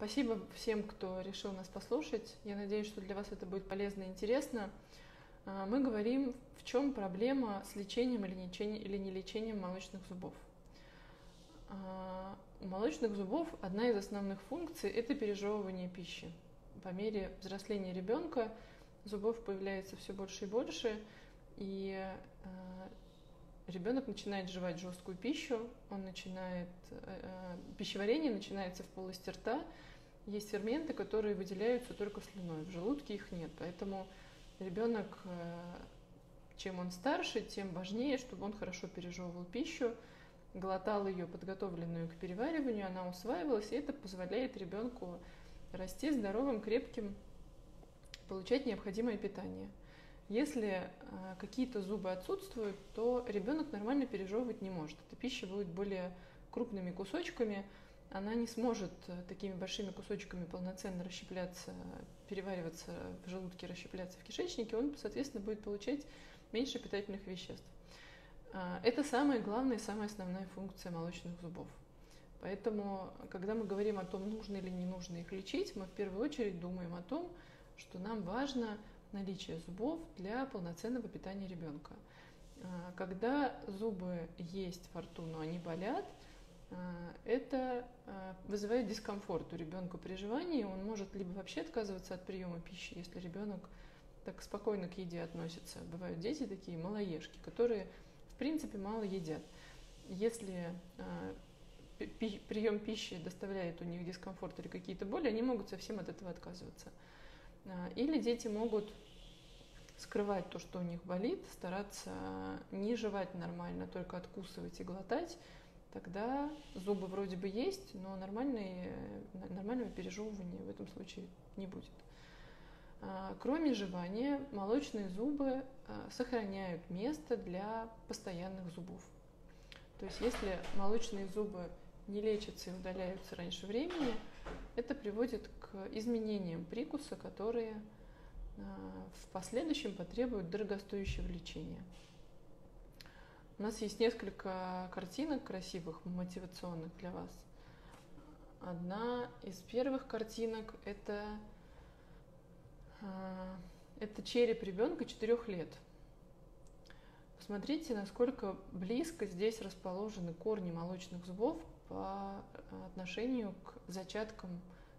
Спасибо всем, кто решил нас послушать. Я надеюсь, что для вас это будет полезно и интересно. Мы говорим, в чем проблема с лечением или не лечением молочных зубов. У молочных зубов одна из основных функций – это пережевывание пищи. По мере взросления ребенка зубов появляется все больше и больше, и ребенок начинает жевать жесткую пищу, пищеварение начинается в полости рта, есть ферменты, которые выделяются только слюной, в желудке их нет, поэтому ребенок, чем он старше, тем важнее, чтобы он хорошо пережевывал пищу, глотал ее, подготовленную к перевариванию, она усваивалась, и это позволяет ребенку расти здоровым, крепким, получать необходимое питание. Если какие-то зубы отсутствуют, то ребенок нормально пережевывать не может. Эта пища будет более крупными кусочками, она не сможет такими большими кусочками полноценно расщепляться, перевариваться в желудке, расщепляться в кишечнике, он, соответственно, будет получать меньше питательных веществ. Это самая главная и самая основная функция молочных зубов. Поэтому, когда мы говорим о том, нужно или не нужно их лечить, мы в первую очередь думаем о том, что нам важно наличие зубов для полноценного питания ребенка. Когда зубы есть во рту, но они болят, это вызывает дискомфорт у ребенка при жевании. Он может либо вообще отказываться от приема пищи, если ребенок так спокойно к еде относится. Бывают дети такие малоежки, которые в принципе мало едят. Если прием пищи доставляет у них дискомфорт или какие-то боли, они могут совсем от этого отказываться. Или дети могут скрывать то, что у них болит, стараться не жевать нормально, только откусывать и глотать. Тогда зубы вроде бы есть, но нормального пережевывания в этом случае не будет. Кроме жевания, молочные зубы сохраняют место для постоянных зубов. То есть если молочные зубы не лечатся и удаляются раньше времени, это приводит к изменениям прикуса, которые в последующем потребуют дорогостоящего лечения. У нас есть несколько картинок красивых, мотивационных для вас. Одна из первых картинок – это череп ребенка 4 лет. Посмотрите, насколько близко здесь расположены корни молочных зубов по отношению к зачаткам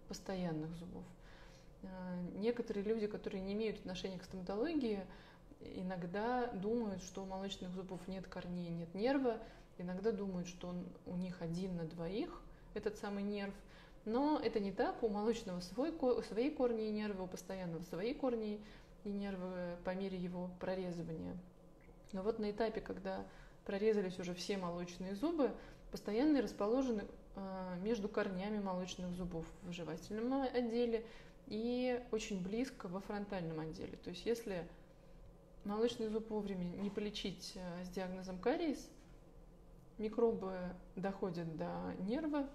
постоянных зубов. Некоторые люди, которые не имеют отношения к стоматологии, иногда думают, что у молочных зубов нет корней, нет нерва. Иногда думают, что у них один на двоих, этот самый нерв. Но это не так. У молочного свои корни и нервы, у постоянного свои корни и нервы по мере его прорезывания. Но вот на этапе, когда прорезались уже все молочные зубы, постоянные расположены между корнями молочных зубов в жевательном отделе и очень близко во фронтальном отделе. То есть если молочный зуб вовремя не полечить с диагнозом кариес, микробы доходят до нерва,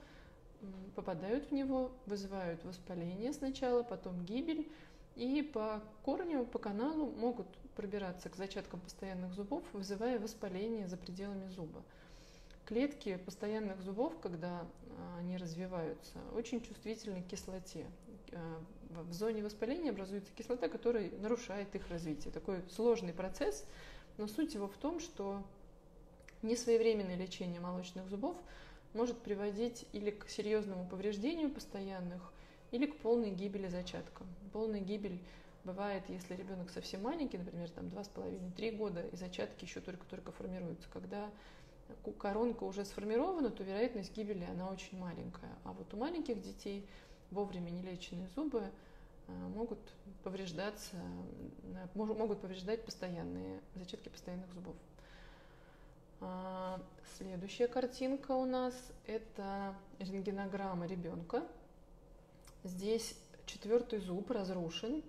попадают в него, вызывают воспаление сначала, потом гибель, и по корню, по каналу могут пробираться к зачаткам постоянных зубов, вызывая воспаление за пределами зуба. Клетки постоянных зубов, когда они развиваются, очень чувствительны к кислоте. В зоне воспаления образуется кислота, которая нарушает их развитие. Такой сложный процесс, но суть его в том, что несвоевременное лечение молочных зубов может приводить или к серьезному повреждению постоянных, или к полной гибели зачатка. Полная гибель бывает, если ребенок совсем маленький, например, 2,5-3 года, и зачатки еще только-только формируются. Когда коронка уже сформирована, то вероятность гибели она очень маленькая. А вот у маленьких детей вовремя нелеченные зубы могут повреждаться, могут повреждать постоянные зачатки постоянных зубов. Следующая картинка у нас – это рентгенограмма ребенка. Здесь 4-й зуб разрушен.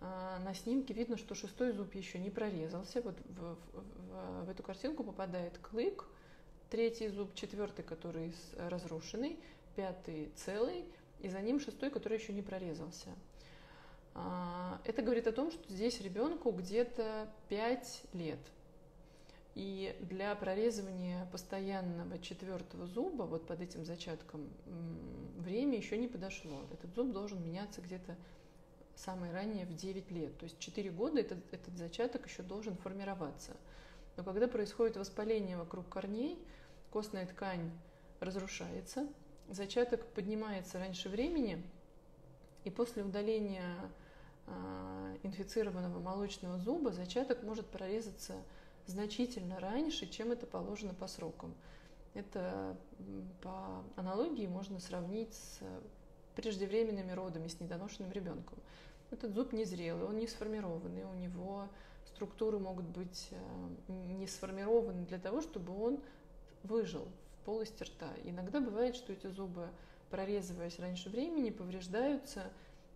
На снимке видно, что 6-й зуб еще не прорезался. Вот в эту картинку попадает клык, 3-й зуб, 4-й, который разрушенный, 5-й целый, и за ним 6-й, который еще не прорезался. Это говорит о том, что здесь ребенку где-то 5 лет. И для прорезывания постоянного 4-го зуба, вот под этим зачатком, время еще не подошло. Этот зуб должен меняться где-то самое ранее в 9 лет. То есть 4 года этот зачаток еще должен формироваться. Но когда происходит воспаление вокруг корней, костная ткань разрушается, зачаток поднимается раньше времени, и после удаления инфицированного молочного зуба зачаток может прорезаться значительно раньше, чем это положено по срокам. Это по аналогии можно сравнить с преждевременными родами, с недоношенным ребенком. Этот зуб незрелый, он не сформированный, у него структуры могут быть не сформированы для того, чтобы он выжил в полости рта. Иногда бывает, что эти зубы, прорезываясь раньше времени, повреждаются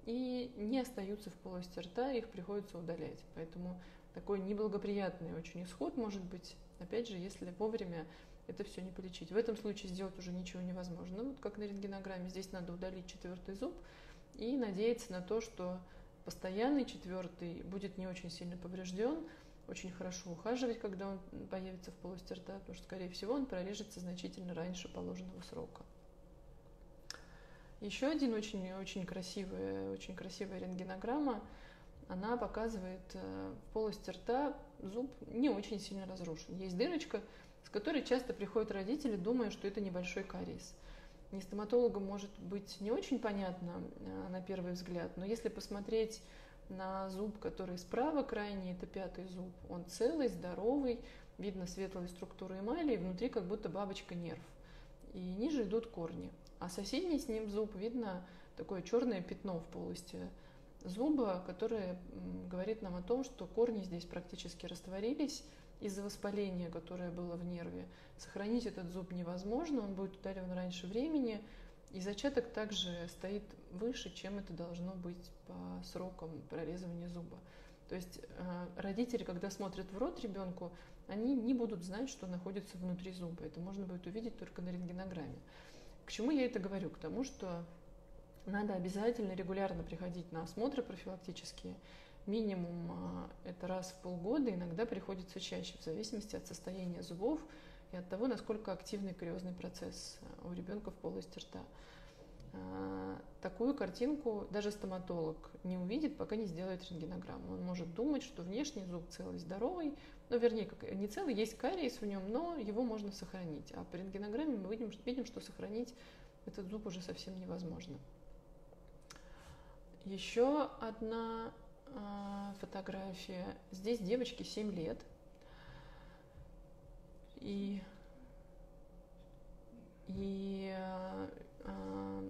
и не остаются в полости рта, их приходится удалять. Поэтому такой неблагоприятный очень исход может быть, опять же, если вовремя это все не полечить. В этом случае сделать уже ничего невозможно. Вот как на рентгенограмме, здесь надо удалить 4-й зуб и надеяться на то, что постоянный 4-й будет не очень сильно поврежден, очень хорошо ухаживать, когда он появится в полости рта, потому что, скорее всего, он прорежется значительно раньше положенного срока. Еще один очень красивая рентгенограмма. Она показывает в полости рта зуб не очень сильно разрушен. Есть дырочка, с которой часто приходят родители, думая, что это небольшой кариес. Не стоматологам может быть не очень понятно на первый взгляд, но если посмотреть на зуб, который справа крайний, это 5-й зуб, он целый, здоровый, видно светлые структуры эмали, и внутри как будто бабочка нерв. И ниже идут корни. А соседний с ним зуб, видно такое черное пятно в полости зуба, которое говорит нам о том, что корни здесь практически растворились из-за воспаления, которое было в нерве. Сохранить этот зуб невозможно, он будет удален раньше времени, и зачаток также стоит выше, чем это должно быть по срокам прорезывания зуба. То есть родители, когда смотрят в рот ребенку, они не будут знать, что находится внутри зуба. Это можно будет увидеть только на рентгенограмме. К чему я это говорю? К тому, что надо обязательно регулярно приходить на осмотры профилактические. Минимум это раз в полгода, иногда приходится чаще, в зависимости от состояния зубов и от того, насколько активный кариозный процесс у ребенка в полости рта. Такую картинку даже стоматолог не увидит, пока не сделает рентгенограмму. Он может думать, что внешний зуб целый, здоровый, но вернее, не целый, есть кариес в нем, но его можно сохранить. А по рентгенограмме мы видим, что сохранить этот зуб уже совсем невозможно. Еще одна фотография. Здесь девочке 7 лет. И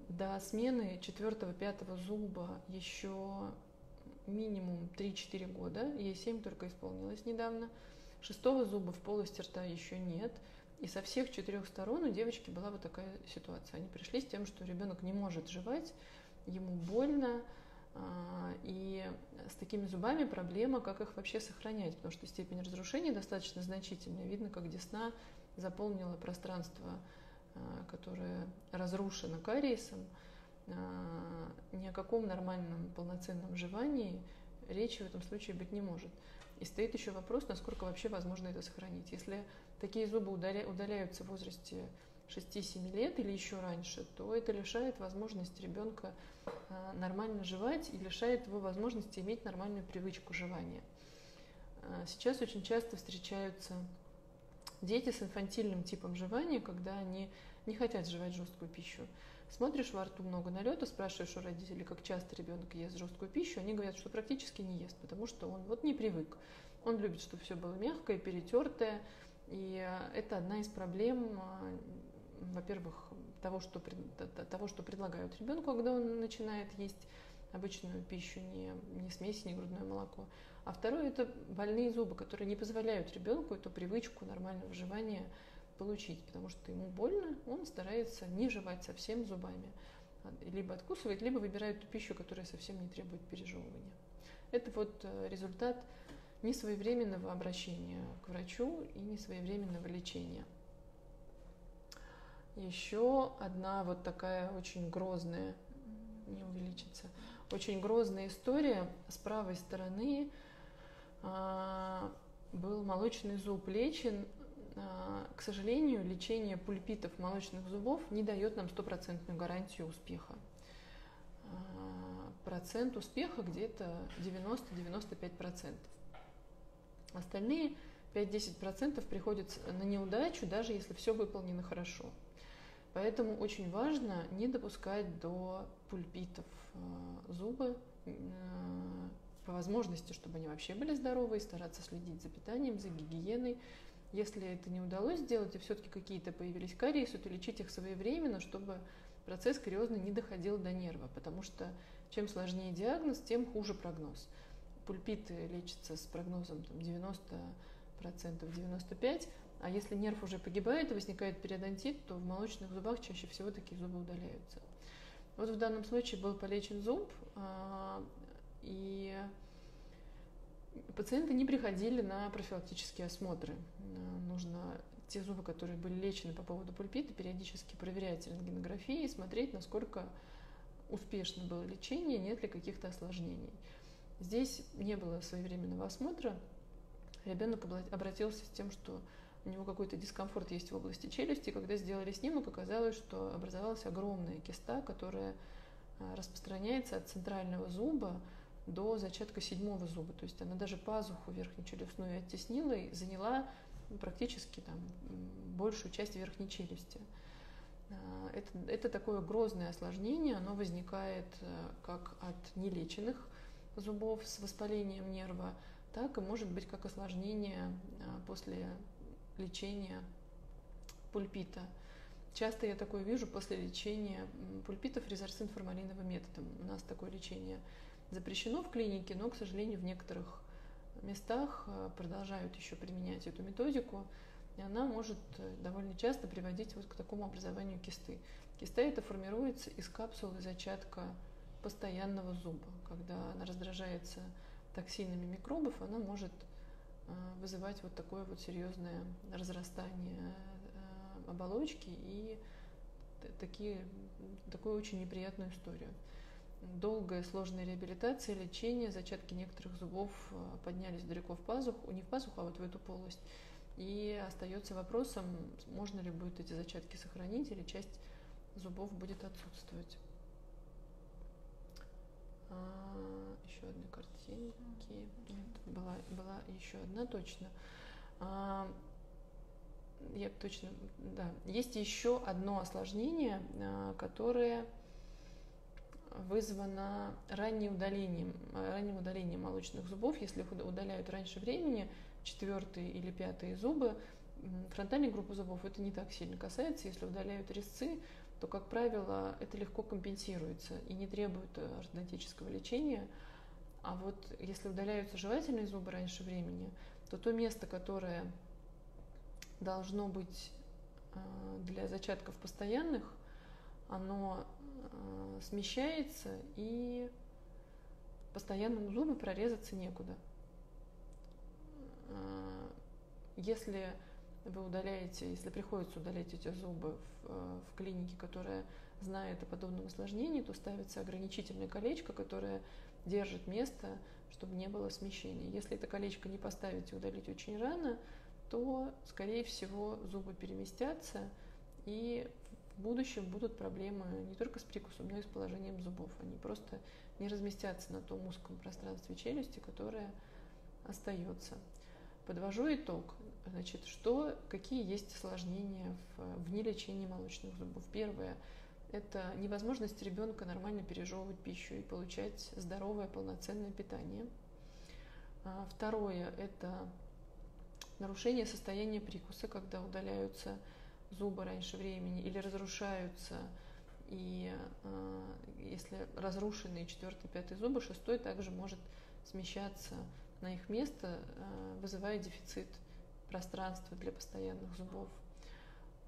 до смены 4-5 зуба еще минимум 3-4 года. Ей 7 только исполнилось недавно. 6-го зуба в полости рта еще нет. И со всех 4 сторон у девочки была вот такая ситуация. Они пришли с тем, что ребенок не может жевать, ему больно. И с такими зубами проблема, как их вообще сохранять, потому что степень разрушения достаточно значительная. Видно, как десна заполнила пространство, которое разрушено кариесом. Ни о каком нормальном полноценном жевании речи в этом случае быть не может. И стоит еще вопрос, насколько вообще возможно это сохранить. Если такие зубы удаляются в возрасте 6-7 лет или еще раньше, то это лишает возможности ребенка нормально жевать и лишает его возможности иметь нормальную привычку жевания. Сейчас очень часто встречаются дети с инфантильным типом жевания, когда они не хотят жевать жесткую пищу. Смотришь, во рту много налета, спрашиваешь у родителей, как часто ребенок ест жесткую пищу, они говорят, что практически не ест, потому что он вот не привык. Он любит, чтобы все было мягкое, перетертое, и это одна из проблем, во-первых, того, что предлагают ребенку, когда он начинает есть обычную пищу, не смесь, не грудное молоко. А второе – это больные зубы, которые не позволяют ребенку эту привычку нормального жевания получить, потому что ему больно, он старается не жевать совсем зубами. Либо откусывает, либо выбирает ту пищу, которая совсем не требует пережевывания. Это вот результат несвоевременного обращения к врачу и несвоевременного лечения. Еще одна вот такая очень грозная, не увеличится, очень грозная история. С правой стороны был молочный зуб лечен к сожалению, лечение пульпитов молочных зубов не дает нам стопроцентную гарантию успеха. Процент успеха где-то 90-95%. Остальные 5-10% приходят на неудачу, даже если все выполнено хорошо. Поэтому очень важно не допускать до пульпитов зубы, по возможности, чтобы они вообще были здоровы, и стараться следить за питанием, за гигиеной. Если это не удалось сделать, и все-таки какие-то появились кариесы, то лечить их своевременно, чтобы процесс кариозный не доходил до нерва, потому что чем сложнее диагноз, тем хуже прогноз. Пульпиты лечатся с прогнозом там, 90%, 95%, а если нерв уже погибает и возникает периодонтит, то в молочных зубах чаще всего такие зубы удаляются. Вот в данном случае был полечен зуб, и пациенты не приходили на профилактические осмотры. Нужно те зубы, которые были лечены по поводу пульпита, периодически проверять рентгенографией и смотреть, насколько успешно было лечение, нет ли каких-то осложнений. Здесь не было своевременного осмотра. Ребенок обратился с тем, что у него какой-то дискомфорт есть в области челюсти. Когда сделали снимок, оказалось, что образовалась огромная киста, которая распространяется от центрального зуба до зачатка седьмого зуба. То есть она даже пазуху верхней челюстную оттеснила и заняла практически там, большую часть верхней челюсти. Это такое грозное осложнение. Оно возникает как от нелеченных зубов с воспалением нерва, так и может быть как осложнение после лечения пульпита. Часто я такое вижу после лечения пульпитов резорцин-формалиновым методом. У нас такое лечение запрещено в клинике, но, к сожалению, в некоторых местах продолжают еще применять эту методику, и она может довольно часто приводить вот к такому образованию кисты. Киста это формируется из капсулы зачатка постоянного зуба. Когда она раздражается токсинами микробов, она может вызывать вот такое вот серьезное разрастание оболочки и такую очень неприятную историю. Долгая сложная реабилитация, лечение, зачатки некоторых зубов поднялись далеко в пазуху, не в пазуху, а вот в эту полость. И остается вопросом, можно ли будет эти зачатки сохранить или часть зубов будет отсутствовать. Еще одна картинка. Нет, была еще одна точно. Я точно, да. Есть еще одно осложнение, которое вызвано ранним удалением молочных зубов. Если их удаляют раньше времени, 4-й или 5-й зубы, фронтальную группу зубов это не так сильно касается. Если удаляют резцы, то, как правило, это легко компенсируется и не требует ортодонтического лечения. А вот если удаляются жевательные зубы раньше времени, то то место, которое должно быть для зачатков постоянных, оно смещается, и постоянному зубу прорезаться некуда. Если вы удаляете, если приходится удалять эти зубы в клинике, которая знает о подобном осложнении, то ставится ограничительное колечко, которое держит место, чтобы не было смещения. Если это колечко не поставить и удалить очень рано, то, скорее всего, зубы переместятся, и в будущем будут проблемы не только с прикусом, но и с положением зубов. Они просто не разместятся на том узком пространстве челюсти, которое остается. Подвожу итог. Значит, какие есть осложнения в нелечении молочных зубов? Первое – это невозможность ребенка нормально пережевывать пищу и получать здоровое полноценное питание. Второе – это нарушение состояния прикуса, когда удаляются зубы раньше времени или разрушаются, и если разрушенные 4-й, 5-й зубы, 6-й также может смещаться на их место, вызывая дефицит пространства для постоянных зубов.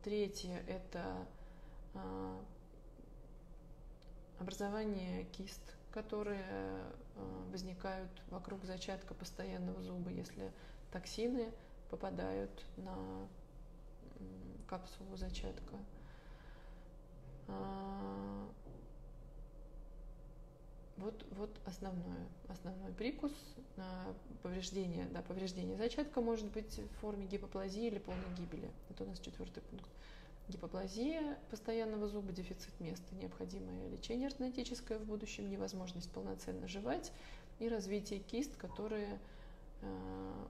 Третье – это образование кист, которые возникают вокруг зачатка постоянного зуба, если токсины попадают на капсулу зачатка. Вот вот основной прикус. Повреждение, да, повреждение зачатка может быть в форме гипоплазии или полной гибели. Это у нас 4-й пункт. Гипоплазия постоянного зуба, дефицит места, необходимое лечение ортодонтическое в будущем, невозможность полноценно жевать и развитие кист, которые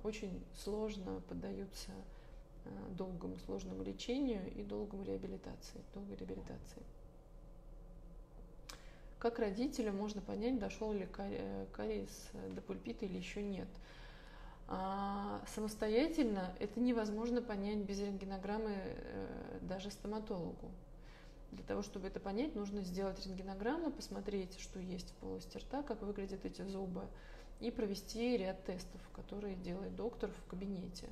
очень сложно поддаются долгому, сложному лечению и долгой реабилитации. Как родителю можно понять, дошел ли кариес до пульпита или еще нет? Самостоятельно это невозможно понять без рентгенограммы даже стоматологу. Для того, чтобы это понять, нужно сделать рентгенограмму, посмотреть, что есть в полости рта, как выглядят эти зубы, и провести ряд тестов, которые делает доктор в кабинете.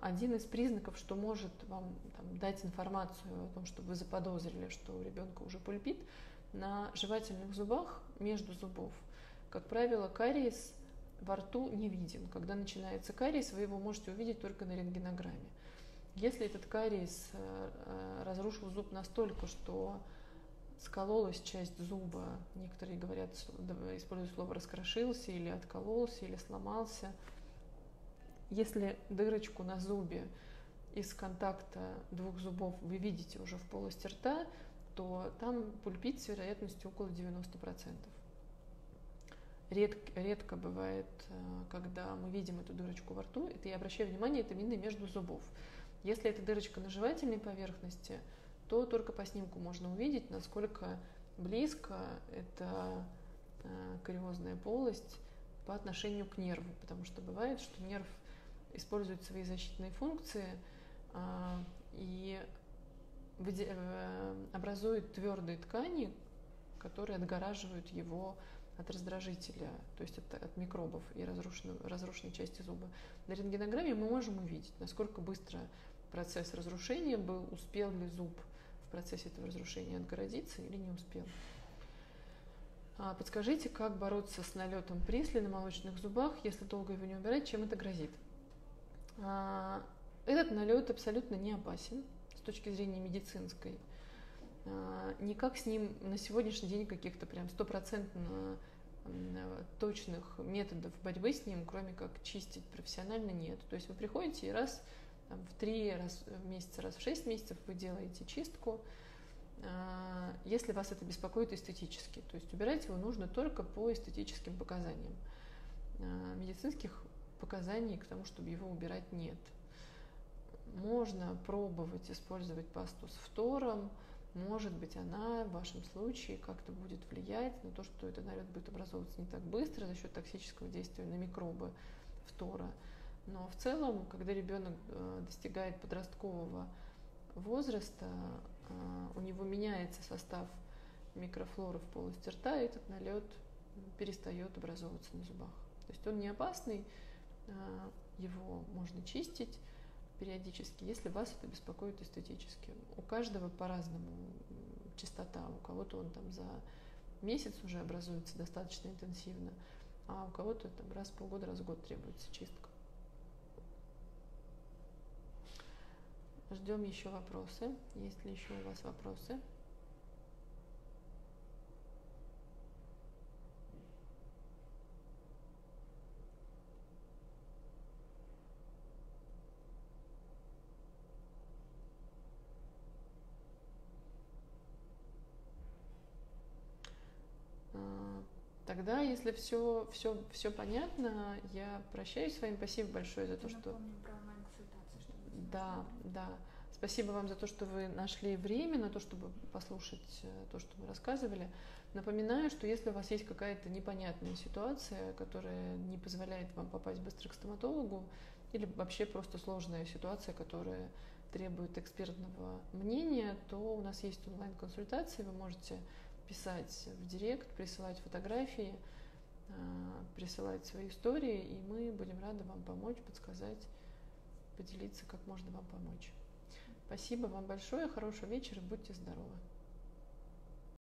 Один из признаков, что может вам дать информацию о том, что вы заподозрили, что у ребенка уже пульпит, на жевательных зубах, между зубов, как правило, кариес во рту не виден. Когда начинается кариес, вы его можете увидеть только на рентгенограмме. Если этот кариес разрушил зуб настолько, что скололась часть зуба, некоторые говорят, используют слово «раскрошился» или «откололся», или «сломался». Если дырочку на зубе из контакта двух зубов вы видите уже в полости рта, то там пульпит с вероятностью около 90%. Редко бывает, когда мы видим эту дырочку во рту, это я обращаю внимание, это видно между зубов. Если эта дырочка на жевательной поверхности, то только по снимку можно увидеть, насколько близко эта кариозная полость по отношению к нерву, потому что бывает, что нерв использует свои защитные функции и образует твердые ткани, которые отгораживают его от раздражителя, то есть от микробов и разрушенной части зуба. На рентгенограмме мы можем увидеть, насколько быстро процесс разрушения был, успел ли зуб в процессе этого разрушения отгородиться или не успел. Подскажите, как бороться с налетом присли на молочных зубах, если долго его не убирать, чем это грозит? Этот налет абсолютно не опасен с точки зрения медицинской. Никак с ним на сегодняшний день каких-то прям стопроцентно точных методов борьбы с ним, кроме как чистить профессионально, нет. То есть вы приходите и раз в 3 раз в месяц, раз в 6 месяцев вы делаете чистку, если вас это беспокоит эстетически. То есть убирать его нужно только по эстетическим показаниям. Медицинских показаний к тому, чтобы его убирать, нет. Можно пробовать использовать пасту с фтором. Может быть, она в вашем случае как-то будет влиять на то, что этот налет будет образовываться не так быстро за счет токсического действия на микробы фтора. Но в целом, когда ребенок достигает подросткового возраста, у него меняется состав микрофлоры в полости рта, и этот налет перестает образовываться на зубах. То есть он не опасный, его можно чистить периодически, если вас это беспокоит эстетически. У каждого по-разному частота, у кого-то он за месяц уже образуется достаточно интенсивно, а у кого-то раз в полгода, раз в год требуется чистка. Ждем еще вопросы. Есть ли еще у вас вопросы? Тогда, если все понятно, я прощаюсь с вами. Спасибо большое за то, что... Напомню про онлайн-консультацию, чтобы... Да. Спасибо вам за то, что вы нашли время на то, чтобы послушать то, что мы рассказывали. Напоминаю, что если у вас есть какая-то непонятная ситуация, которая не позволяет вам попасть быстро к стоматологу, или вообще просто сложная ситуация, которая требует экспертного мнения, то у нас есть онлайн-консультации, вы можете... писать в директ, присылать фотографии, присылать свои истории, и мы будем рады вам помочь, подсказать, поделиться, как можно вам помочь. Спасибо вам большое, хорошего вечера, будьте здоровы!